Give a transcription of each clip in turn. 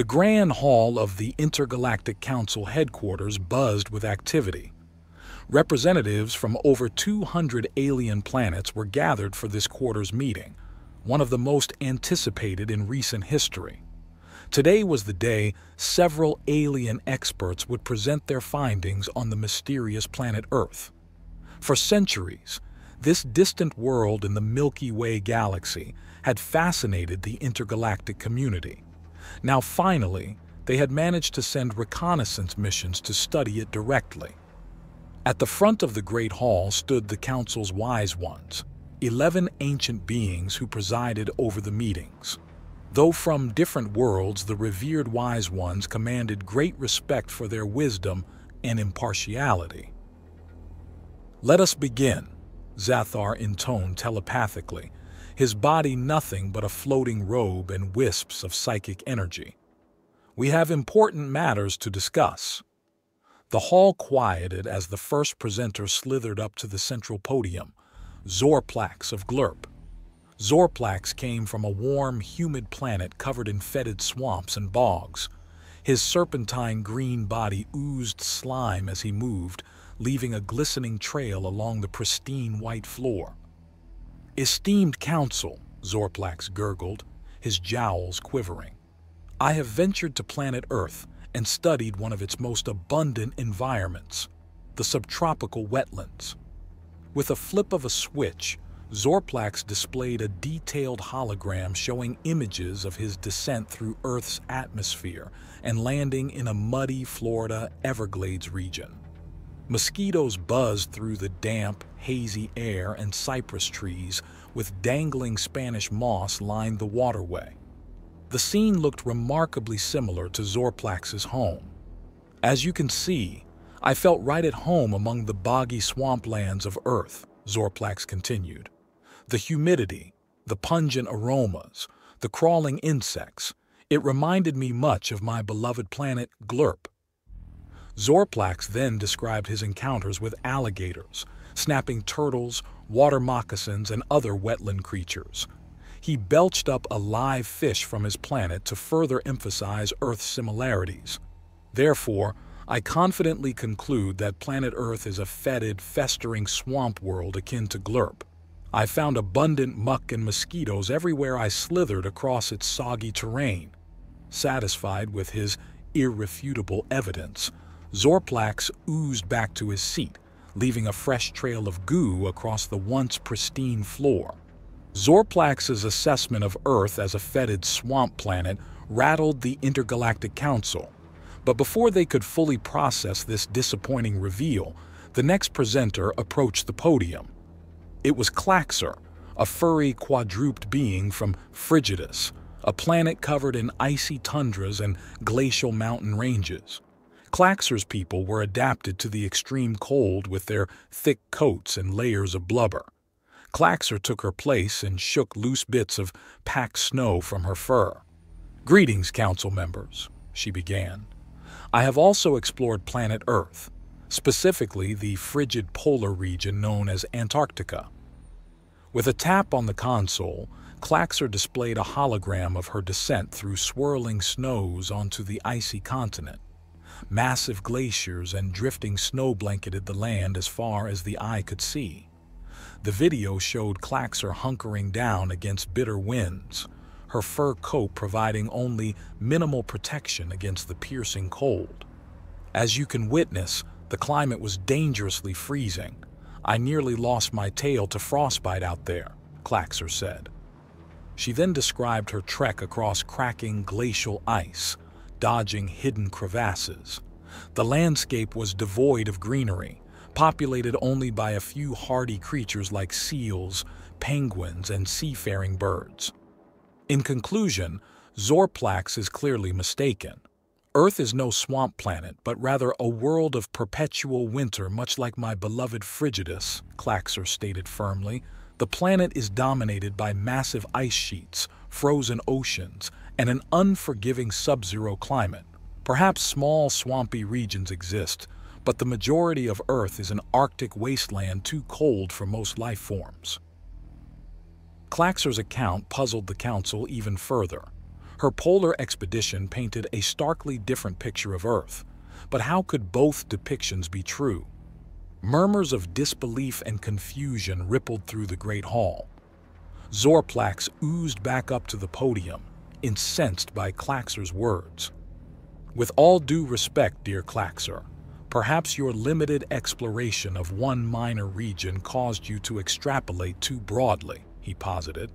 The grand hall of the Intergalactic Council headquarters buzzed with activity. Representatives from over 200 alien planets were gathered for this quarter's meeting, one of the most anticipated in recent history. Today was the day several alien experts would present their findings on the mysterious planet Earth. For centuries, this distant world in the Milky Way galaxy had fascinated the intergalactic community. Now finally, they had managed to send reconnaissance missions to study it directly. At the front of the Great Hall stood the Council's Wise Ones, 11 ancient beings who presided over the meetings. Though from different worlds, the revered Wise Ones commanded great respect for their wisdom and impartiality. "Let us begin," Zathar intoned telepathically, his body nothing but a floating robe and wisps of psychic energy. "We have important matters to discuss." The hall quieted as the first presenter slithered up to the central podium, Zorplax of Glurp. Zorplax came from a warm, humid planet covered in fetid swamps and bogs. His serpentine green body oozed slime as he moved, leaving a glistening trail along the pristine white floor. "Esteemed Council," Zorplax gurgled, his jowls quivering. "I have ventured to planet Earth and studied one of its most abundant environments, the subtropical wetlands." With a flip of a switch, Zorplax displayed a detailed hologram showing images of his descent through Earth's atmosphere and landing in a muddy Florida Everglades region. Mosquitoes buzzed through the damp, hazy air, and cypress trees with dangling Spanish moss lined the waterway. The scene looked remarkably similar to Zorplax's home. "As you can see, I felt right at home among the boggy swamplands of Earth," Zorplax continued. "The humidity, the pungent aromas, the crawling insects, it reminded me much of my beloved planet Glurp." Zorplax then described his encounters with alligators, snapping turtles, water moccasins, and other wetland creatures. He belched up a live fish from his planet to further emphasize Earth's similarities. "Therefore, I confidently conclude that planet Earth is a fetid, festering swamp world akin to Glurp. I found abundant muck and mosquitoes everywhere I slithered across its soggy terrain." Satisfied with his irrefutable evidence, Zorplax oozed back to his seat, leaving a fresh trail of goo across the once pristine floor. Zorplax's assessment of Earth as a fetid swamp planet rattled the Intergalactic Council, but before they could fully process this disappointing reveal, the next presenter approached the podium. It was Klaxer, a furry quadruped being from Frigidus, a planet covered in icy tundras and glacial mountain ranges. Klaxer's people were adapted to the extreme cold with their thick coats and layers of blubber. Klaxer took her place and shook loose bits of packed snow from her fur. "Greetings, council members," she began. "I have also explored planet Earth, specifically the frigid polar region known as Antarctica." With a tap on the console, Klaxer displayed a hologram of her descent through swirling snows onto the icy continent. Massive glaciers and drifting snow blanketed the land as far as the eye could see. The video showed Klaxer hunkering down against bitter winds, her fur coat providing only minimal protection against the piercing cold. "As you can witness, the climate was dangerously freezing. I nearly lost my tail to frostbite out there," Klaxer said. She then described her trek across cracking glacial ice, dodging hidden crevasses. The landscape was devoid of greenery, populated only by a few hardy creatures like seals, penguins, and seafaring birds. In conclusion, Zorplax is clearly mistaken. Earth is no swamp planet, but rather a world of perpetual winter, much like my beloved Frigidus, Klaxer stated firmly. The planet is dominated by massive ice sheets, frozen oceans, and an unforgiving sub-zero climate. Perhaps small swampy regions exist, but the majority of Earth is an Arctic wasteland too cold for most life forms. Klaxer's account puzzled the Council even further. Her polar expedition painted a starkly different picture of Earth, but how could both depictions be true? Murmurs of disbelief and confusion rippled through the great hall. Zorplax oozed back up to the podium, incensed by Klaxer's words. "With all due respect, dear Klaxer, perhaps your limited exploration of one minor region caused you to extrapolate too broadly," he posited.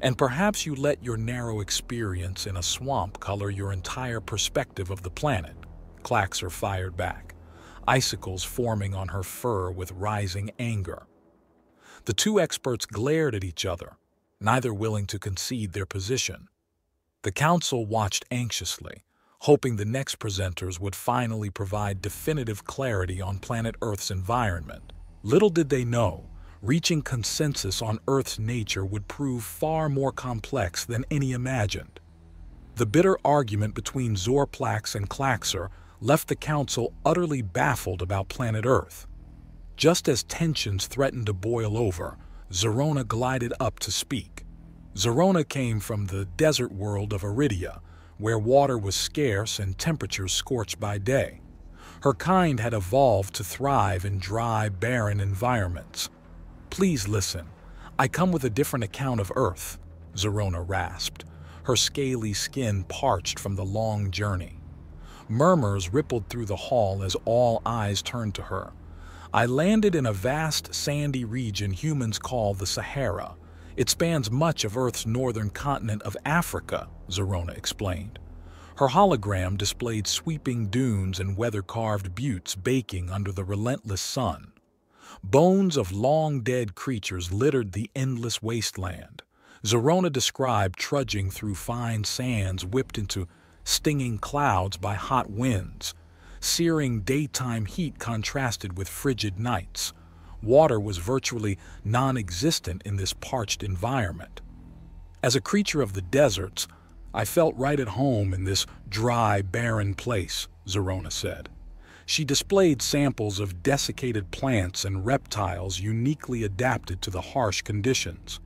"And perhaps you let your narrow experience in a swamp color your entire perspective of the planet," Klaxer fired back, icicles forming on her fur with rising anger. The two experts glared at each other, neither willing to concede their position. The council watched anxiously, hoping the next presenters would finally provide definitive clarity on planet Earth's environment. Little did they know, reaching consensus on Earth's nature would prove far more complex than any imagined. The bitter argument between Zorplax and Klaxer left the Council utterly baffled about planet Earth. Just as tensions threatened to boil over, Zorona glided up to speak. Zorona came from the desert world of Aridia, where water was scarce and temperatures scorched by day. Her kind had evolved to thrive in dry, barren environments. "Please listen. I come with a different account of Earth," Zorona rasped, her scaly skin parched from the long journey. Murmurs rippled through the hall as all eyes turned to her. "I landed in a vast sandy region humans call the Sahara. It spans much of Earth's northern continent of Africa," Zorona explained. Her hologram displayed sweeping dunes and weather-carved buttes baking under the relentless sun. Bones of long-dead creatures littered the endless wasteland. Zorona described trudging through fine sands whipped into stinging clouds by hot winds. Searing daytime heat contrasted with frigid nights. Water was virtually non-existent in this parched environment. "As a creature of the deserts, I felt right at home in this dry, barren place," Zorona said. She displayed samples of desiccated plants and reptiles uniquely adapted to the harsh conditions.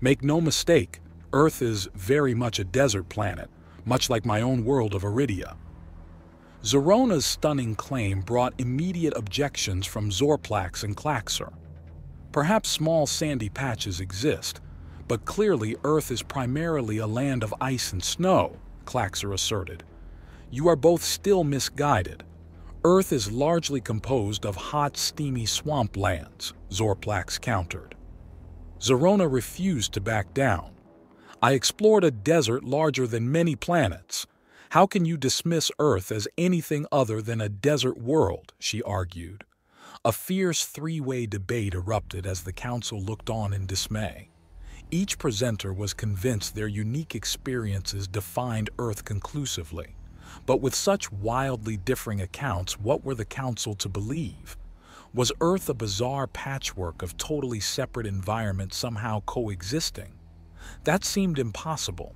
"Make no mistake, Earth is very much a desert planet, much like my own world of Aridia." Zorona's stunning claim brought immediate objections from Zorplax and Klaxer. "Perhaps small sandy patches exist, but clearly Earth is primarily a land of ice and snow," Klaxer asserted. "You are both still misguided. Earth is largely composed of hot, steamy swamplands," Zorplax countered. Zorona refused to back down. "I explored a desert larger than many planets. How can you dismiss Earth as anything other than a desert world?" she argued. A fierce three-way debate erupted as the council looked on in dismay. Each presenter was convinced their unique experiences defined Earth conclusively. But with such wildly differing accounts, what were the council to believe? Was Earth a bizarre patchwork of totally separate environments somehow coexisting? That seemed impossible.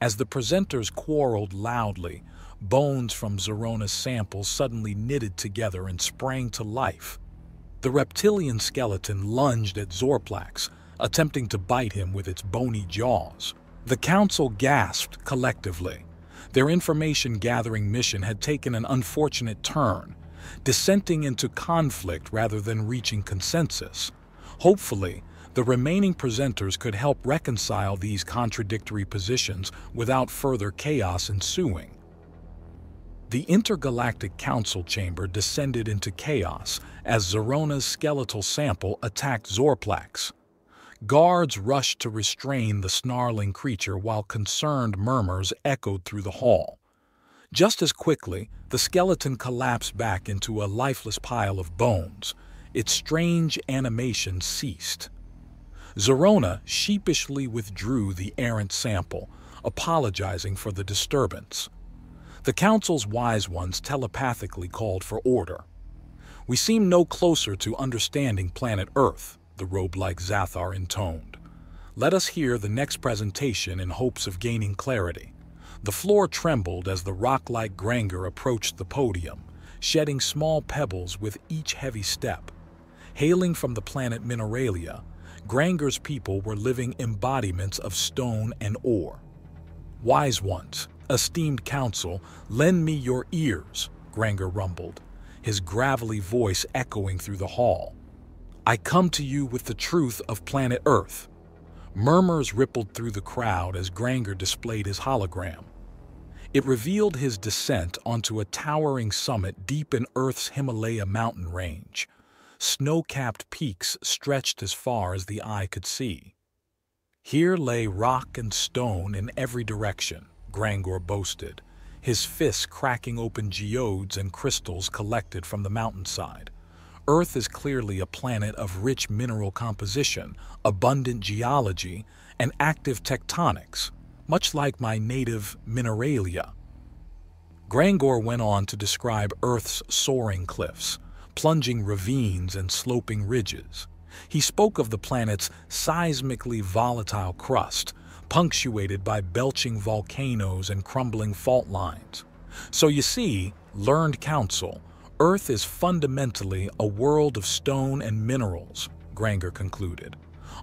As the presenters quarreled loudly, bones from Zorona's samples suddenly knitted together and sprang to life. The reptilian skeleton lunged at Zorplax, attempting to bite him with its bony jaws. The council gasped collectively. Their information-gathering mission had taken an unfortunate turn, dissenting into conflict rather than reaching consensus. Hopefully, the remaining presenters could help reconcile these contradictory positions without further chaos ensuing. The intergalactic council chamber descended into chaos as Zorona's skeletal sample attacked Zorplax. Guards rushed to restrain the snarling creature while concerned murmurs echoed through the hall. Just as quickly, the skeleton collapsed back into a lifeless pile of bones. Its strange animation ceased. Zorona sheepishly withdrew the errant sample, apologizing for the disturbance. The council's wise ones telepathically called for order. "We seem no closer to understanding planet Earth," the robe-like Zathar intoned. "Let us hear the next presentation in hopes of gaining clarity." The floor trembled as the rock-like Granger approached the podium, shedding small pebbles with each heavy step. Hailing from the planet Mineralia, Granger's people were living embodiments of stone and ore. Wise ones, esteemed council, lend me your ears, Granger rumbled, his gravelly voice echoing through the hall. I come to you with the truth of planet Earth. Murmurs rippled through the crowd as Granger displayed his hologram. It revealed his descent onto a towering summit deep in Earth's Himalaya mountain range. Snow-capped peaks stretched as far as the eye could see. Here lay rock and stone in every direction, Granger boasted, his fists cracking open geodes and crystals collected from the mountainside. Earth is clearly a planet of rich mineral composition, abundant geology, and active tectonics, much like my native Mineralia. Granger went on to describe Earth's soaring cliffs, plunging ravines, and sloping ridges. He spoke of the planet's seismically volatile crust, punctuated by belching volcanoes and crumbling fault lines. So you see, learned counsel, Earth is fundamentally a world of stone and minerals, Granger concluded.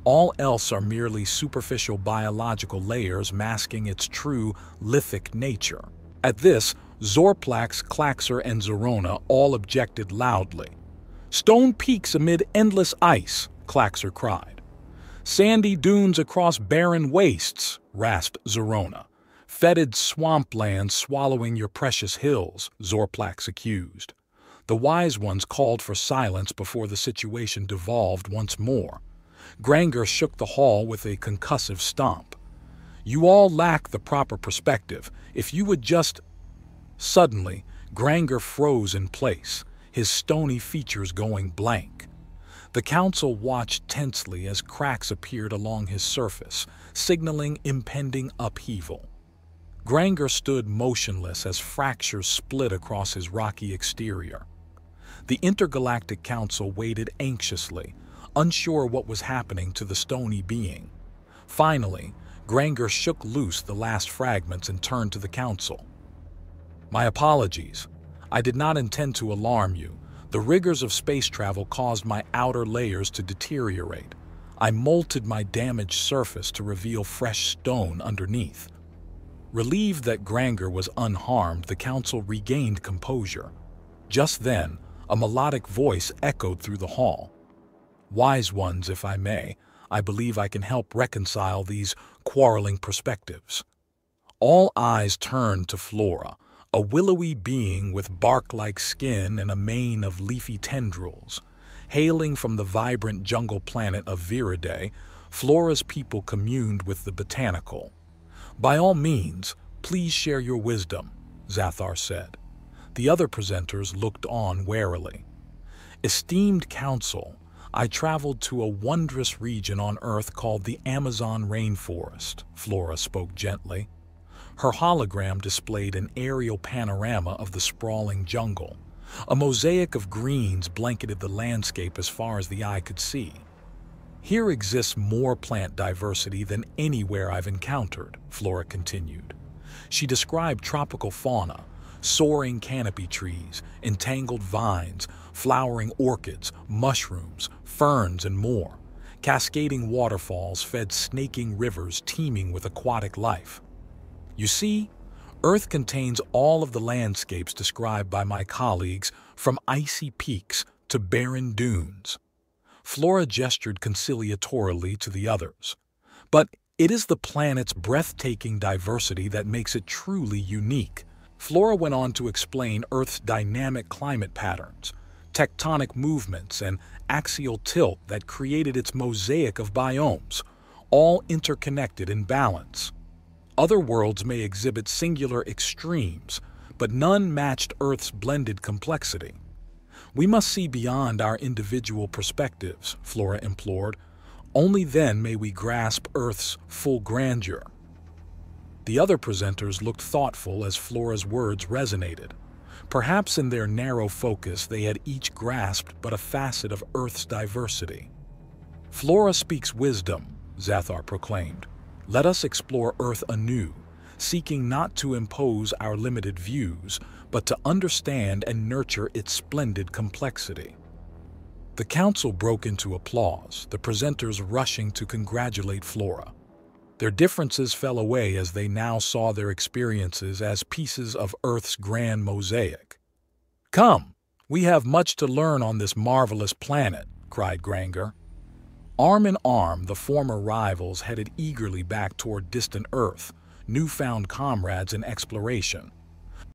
All else are merely superficial biological layers masking its true lithic nature. At this, Zorplax, Klaxer, and Zorona all objected loudly. Stone peaks amid endless ice, Klaxer cried. Sandy dunes across barren wastes, rasped Zorona. Fetid swampland swallowing your precious hills, Zorplax accused. The wise ones called for silence before the situation devolved once more. Granger shook the hall with a concussive stomp. You all lack the proper perspective. If you would just... Suddenly, Granger froze in place, his stony features going blank. The council watched tensely as cracks appeared along his surface, signaling impending upheaval. Granger stood motionless as fractures split across his rocky exterior. The Intergalactic Council waited anxiously, unsure what was happening to the stony being. Finally, Granger shook loose the last fragments and turned to the Council. My apologies. I did not intend to alarm you. The rigors of space travel caused my outer layers to deteriorate. I molted my damaged surface to reveal fresh stone underneath. Relieved that Granger was unharmed, the council regained composure. Just then, a melodic voice echoed through the hall. Wise ones, if I may, I believe I can help reconcile these quarreling perspectives. All eyes turned to Flora, a willowy being with bark-like skin and a mane of leafy tendrils. Hailing from the vibrant jungle planet of Viridae, Flora's people communed with the botanical. By all means, please share your wisdom, Zathar said. The other presenters looked on warily. Esteemed council, I traveled to a wondrous region on Earth called the Amazon Rainforest, Flora spoke gently. Her hologram displayed an aerial panorama of the sprawling jungle. A mosaic of greens blanketed the landscape as far as the eye could see. Here exists more plant diversity than anywhere I've encountered, Flora continued. She described tropical fauna, soaring canopy trees, entangled vines, flowering orchids, mushrooms, ferns, and more. Cascading waterfalls fed snaking rivers teeming with aquatic life. You see, Earth contains all of the landscapes described by my colleagues, from icy peaks to barren dunes. Flora gestured conciliatorily to the others. But it is the planet's breathtaking diversity that makes it truly unique. Flora went on to explain Earth's dynamic climate patterns, tectonic movements, and axial tilt that created its mosaic of biomes, all interconnected in balance. Other worlds may exhibit singular extremes, but none matched Earth's blended complexity. We must see beyond our individual perspectives, Flora implored. Only then may we grasp Earth's full grandeur. The other presenters looked thoughtful as Flora's words resonated. Perhaps in their narrow focus they had each grasped but a facet of Earth's diversity. Flora speaks wisdom, Zathar proclaimed. Let us explore Earth anew, seeking not to impose our limited views, but to understand and nurture its splendid complexity. The council broke into applause, the presenters rushing to congratulate Flora. Their differences fell away as they now saw their experiences as pieces of Earth's grand mosaic. "Come, we have much to learn on this marvelous planet," cried Granger. Arm in arm, the former rivals headed eagerly back toward distant Earth, newfound comrades in exploration.